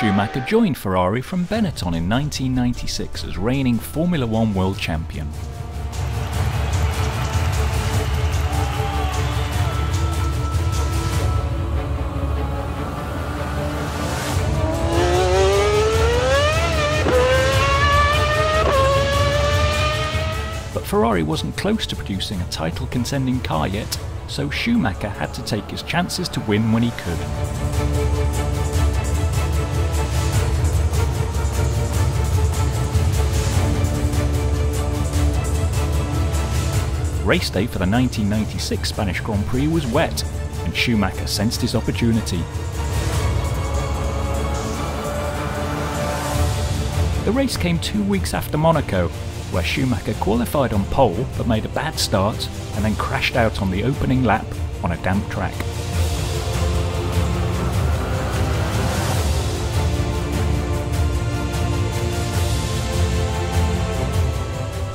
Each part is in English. Schumacher joined Ferrari from Benetton in 1996 as reigning Formula One world champion. Ferrari wasn't close to producing a title-contending car yet, so Schumacher had to take his chances to win when he could. Race day for the 1996 Spanish Grand Prix was wet, and Schumacher sensed his opportunity. The race came 2 weeks after Monaco, where Schumacher qualified on pole but made a bad start and then crashed out on the opening lap on a damp track.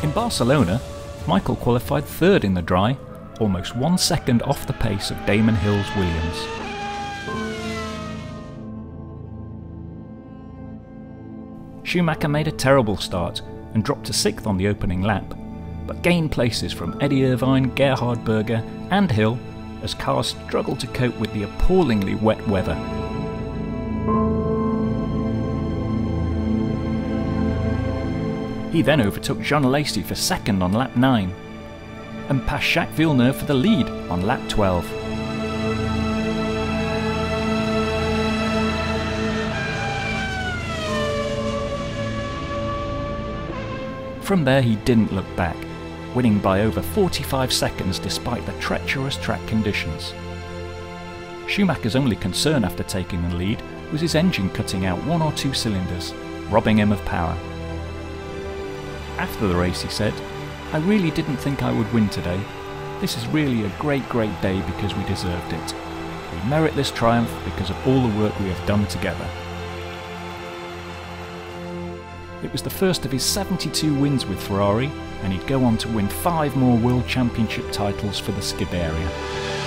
In Barcelona, Michael qualified third in the dry, almost 1 second off the pace of Damon Hill's Williams. Schumacher made a terrible start and dropped to 6th on the opening lap, but gained places from Eddie Irvine, Gerhard Berger and Hill as cars struggled to cope with the appallingly wet weather. He then overtook Jean Lacey for 2nd on lap 9, and passed Jacques Villeneuve for the lead on lap 12. From there he didn't look back, winning by over 45 seconds despite the treacherous track conditions. Schumacher's only concern after taking the lead was his engine cutting out 1 or 2 cylinders, robbing him of power. After the race he said, "I really didn't think I would win today. This is really a great day because we deserved it. We merit this triumph because of all the work we have done together." It was the first of his 72 wins with Ferrari, and he'd go on to win 5 more World Championship titles for the Scuderia.